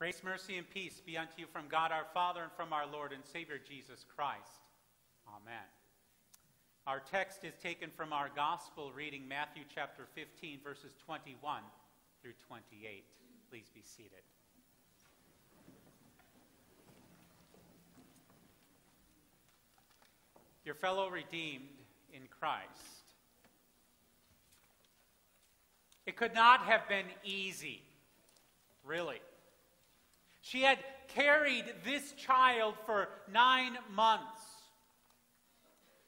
Grace, mercy, and peace be unto you from God our Father and from our Lord and Savior Jesus Christ. Amen. Our text is taken from our gospel reading, Matthew chapter 15, verses 21 through 28. Please be seated. Your fellow redeemed in Christ. It could not have been easy, really. She had carried this child for 9 months.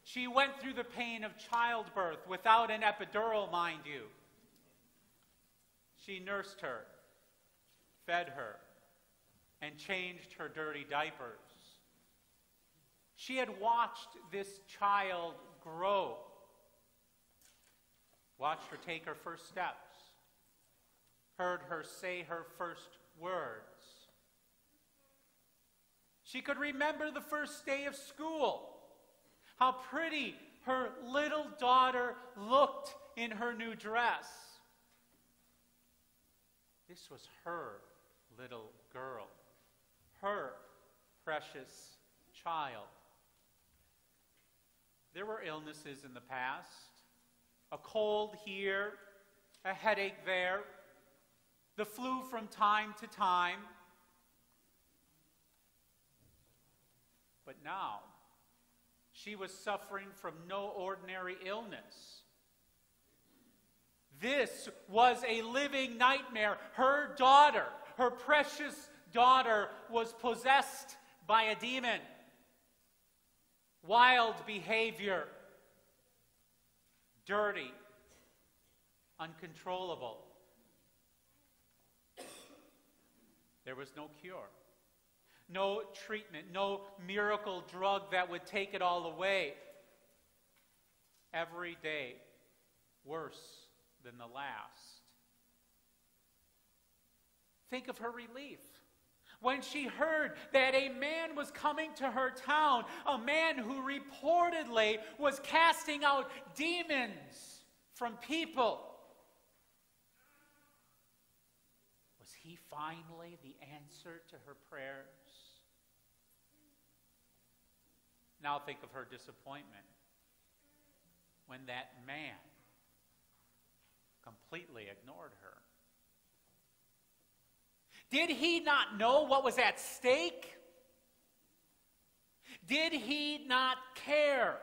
She went through the pain of childbirth without an epidural, mind you. She nursed her, fed her, and changed her dirty diapers. She had watched this child grow, watched her take her first steps, heard her say her first words. She could remember the first day of school, how pretty her little daughter looked in her new dress. This was her little girl, her precious child. There were illnesses in the past, a cold here, a headache there, the flu from time to time. But now, she was suffering from no ordinary illness. This was a living nightmare. Her daughter, her precious daughter, was possessed by a demon. Wild behavior. Dirty. Uncontrollable. There was no cure. No treatment, no miracle drug that would take it all away. Every day, worse than the last. Think of her relief when she heard that a man was coming to her town, a man who reportedly was casting out demons from people. Was he finally the answer to her prayers? Now think of her disappointment when that man completely ignored her. Did he not know what was at stake? Did he not care?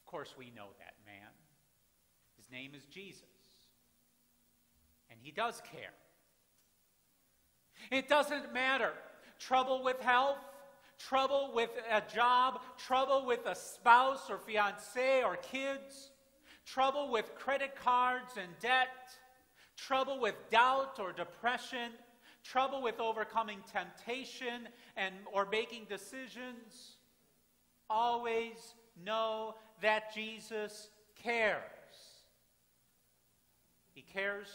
Of course, we know that man. His name is Jesus. And he does care. It doesn't matter. Trouble with health, trouble with a job, trouble with a spouse or fiancé or kids, trouble with credit cards and debt, trouble with doubt or depression, trouble with overcoming temptation and or making decisions. Always know that Jesus cares. He cares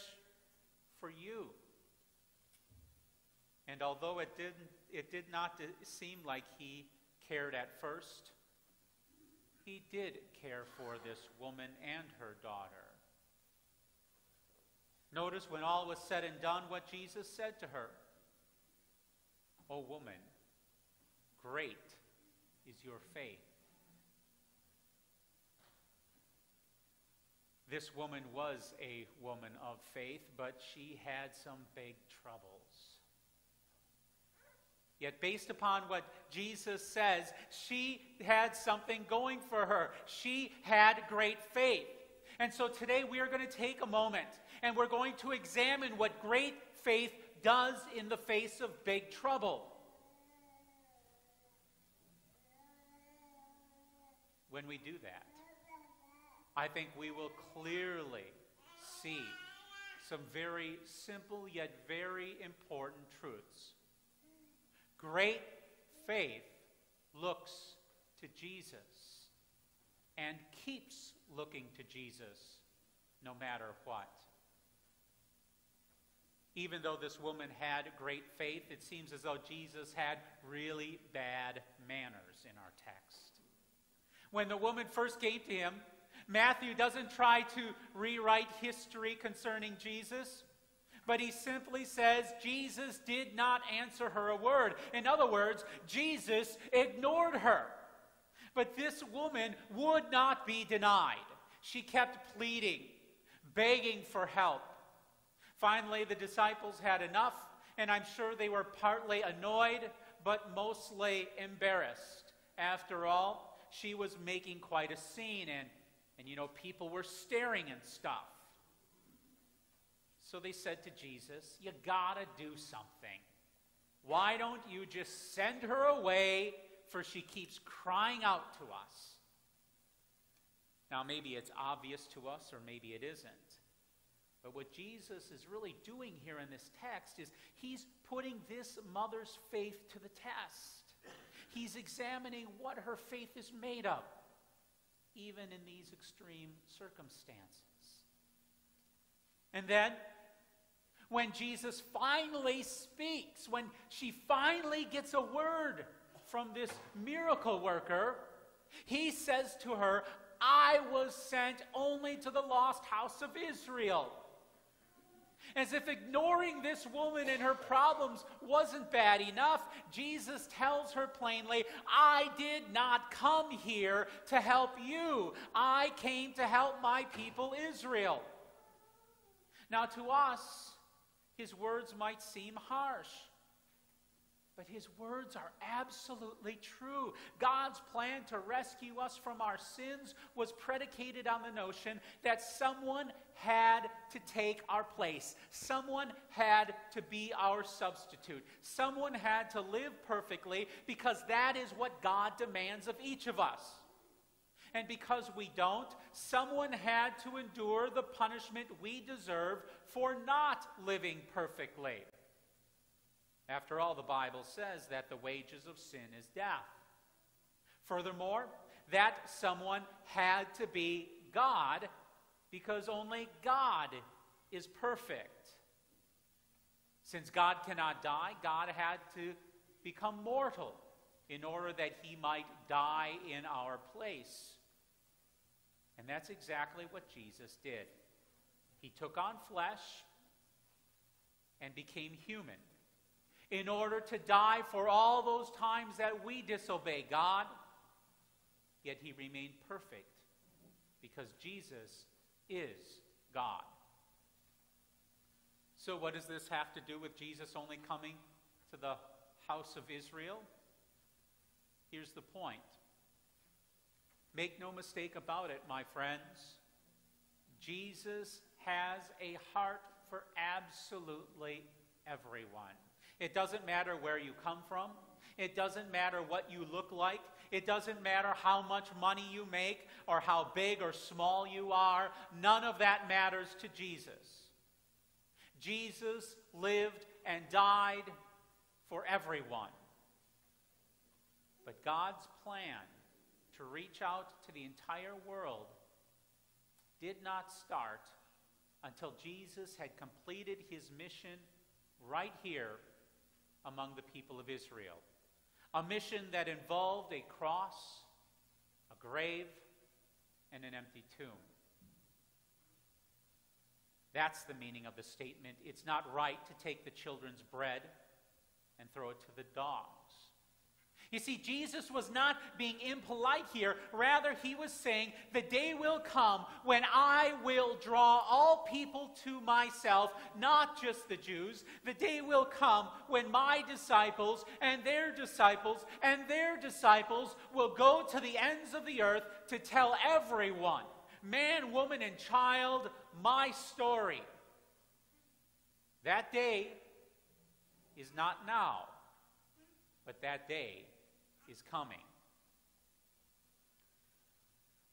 for you. And although it did not seem like he cared at first, he did care for this woman and her daughter. Notice when all was said and done what Jesus said to her. "O woman, great is your faith." This woman was a woman of faith, but she had some big troubles. Yet based upon what Jesus says, she had something going for her. She had great faith. And so today we are going to take a moment and we're going to examine what great faith does in the face of big trouble. When we do that, I think we will clearly see some very simple yet very important truths. Great faith looks to Jesus and keeps looking to Jesus no matter what. Even though this woman had great faith, it seems as though Jesus had really bad manners in our text. When the woman first came to him, Matthew doesn't try to rewrite history concerning Jesus. But he simply says Jesus did not answer her a word. In other words, Jesus ignored her. But this woman would not be denied. She kept pleading, begging for help. Finally, the disciples had enough, and I'm sure they were partly annoyed, but mostly embarrassed. After all, she was making quite a scene, and you know, people were staring and stuff. So they said to Jesus, "You gotta do something. Why don't you just send her away, for she keeps crying out to us?" Now, maybe it's obvious to us, or maybe it isn't. But what Jesus is really doing here in this text is he's putting this mother's faith to the test. He's examining what her faith is made of, even in these extreme circumstances. And then, when Jesus finally speaks, when she finally gets a word from this miracle worker, he says to her, "I was sent only to the lost house of Israel." As if ignoring this woman and her problems wasn't bad enough, Jesus tells her plainly, "I did not come here to help you. I came to help my people Israel." Now, to us, his words might seem harsh, but his words are absolutely true. God's plan to rescue us from our sins was predicated on the notion that someone had to take our place. Someone had to be our substitute. Someone had to live perfectly, because that is what God demands of each of us. And because we don't, someone had to endure the punishment we deserve for not living perfectly. After all, the Bible says that the wages of sin is death. Furthermore, that someone had to be God, because only God is perfect. Since God cannot die, God had to become mortal in order that he might die in our place. And that's exactly what Jesus did. He took on flesh and became human in order to die for all those times that we disobey God. Yet he remained perfect, because Jesus is God. So what does this have to do with Jesus only coming to the house of Israel? Here's the point. Make no mistake about it, my friends. Jesus has a heart for absolutely everyone. It doesn't matter where you come from. It doesn't matter what you look like. It doesn't matter how much money you make or how big or small you are. None of that matters to Jesus. Jesus lived and died for everyone. But God's plan to reach out to the entire world did not start until Jesus had completed his mission right here among the people of Israel. A mission that involved a cross, a grave, and an empty tomb. That's the meaning of the statement, "It's not right to take the children's bread and throw it to the dogs." You see, Jesus was not being impolite here. Rather, he was saying, the day will come when I will draw all people to myself, not just the Jews. The day will come when my disciples and their disciples and their disciples will go to the ends of the earth to tell everyone, man, woman, and child, my story. That day is not now, but that day is coming.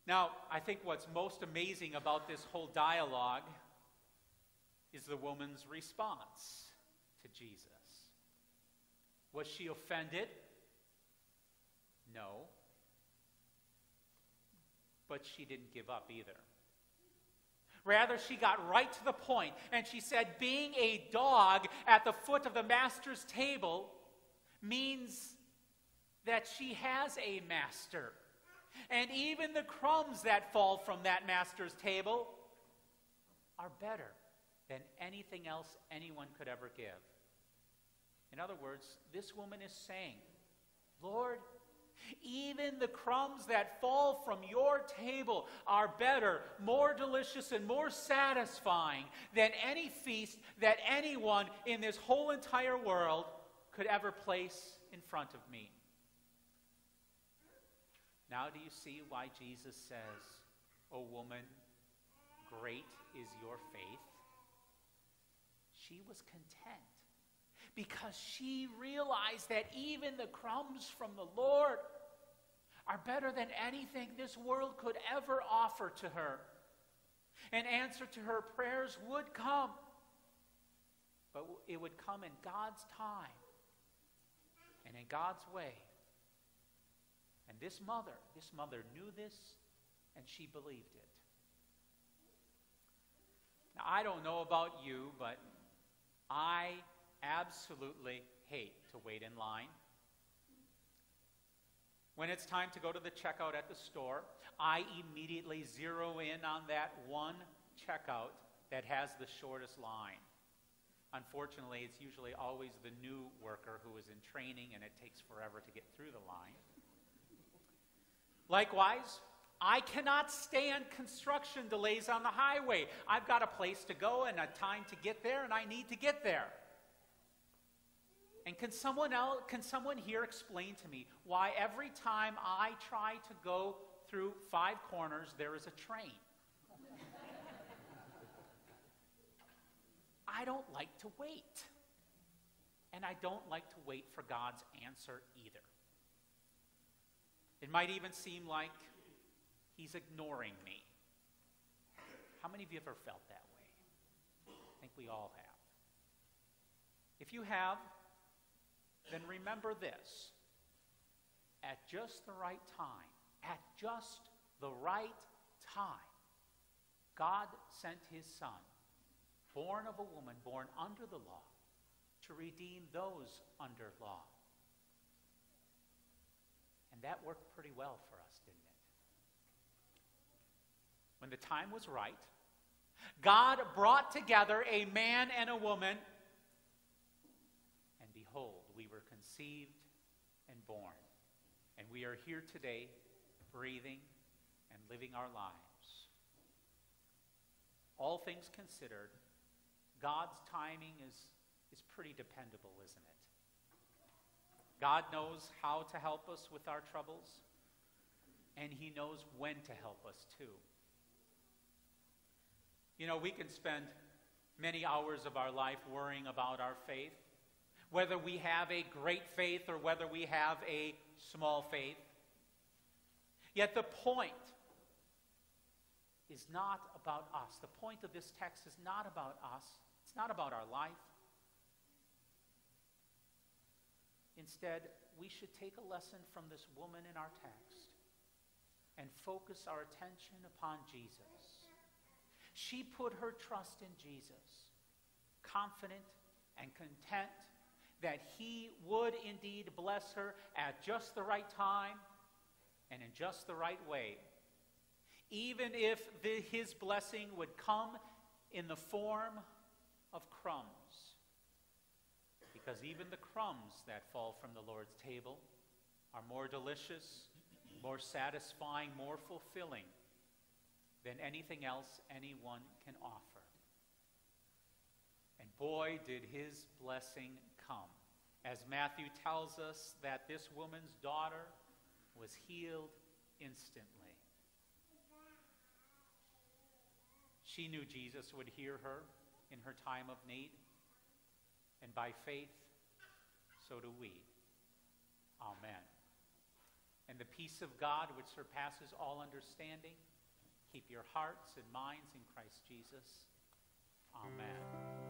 Now, I think what's most amazing about this whole dialogue is the woman's response to Jesus. Was she offended? No. But she didn't give up either. Rather, she got right to the point, and she said, being a dog at the foot of the master's table means that she has a master. And even the crumbs that fall from that master's table are better than anything else anyone could ever give. In other words, this woman is saying, Lord, even the crumbs that fall from your table are better, more delicious, and more satisfying than any feast that anyone in this whole entire world could ever place in front of me. Now do you see why Jesus says, O woman, great is your faith? She was content because she realized that even the crumbs from the Lord are better than anything this world could ever offer to her. An answer to her prayers would come, but it would come in God's time and in God's way. And this mother knew this, and she believed it. Now, I don't know about you, but I absolutely hate to wait in line. When it's time to go to the checkout at the store, I immediately zero in on that one checkout that has the shortest line. Unfortunately, it's usually always the new worker who is in training, and it takes forever to get through the line. Likewise, I cannot stand construction delays on the highway. I've got a place to go and a time to get there, and I need to get there. And can someone here explain to me why every time I try to go through Five Corners, there is a train? I don't like to wait. And I don't like to wait for God's answer either. It might even seem like He's ignoring me. How many of you ever felt that way? I think we all have. If you have, then remember this. At just the right time, at just the right time, God sent His Son, born of a woman, born under the law, to redeem those under law. And that worked pretty well for us, didn't it? When the time was right, God brought together a man and a woman, and behold, we were conceived and born. And we are here today, breathing and living our lives. All things considered, God's timing is pretty dependable, isn't it? God knows how to help us with our troubles, and He knows when to help us too. You know, we can spend many hours of our life worrying about our faith, whether we have a great faith or whether we have a small faith. Yet the point is not about us. The point of this text is not about us. It's not about our life. Instead, we should take a lesson from this woman in our text and focus our attention upon Jesus. She put her trust in Jesus, confident and content that He would indeed bless her at just the right time and in just the right way, even if His blessing would come in the form of crumbs. Because even the crumbs that fall from the Lord's table are more delicious, more satisfying, more fulfilling than anything else anyone can offer. And boy, did His blessing come, as Matthew tells us that this woman's daughter was healed instantly. She knew Jesus would hear her in her time of need. And by faith, so do we. Amen. And the peace of God, which surpasses all understanding, keep your hearts and minds in Christ Jesus. Amen.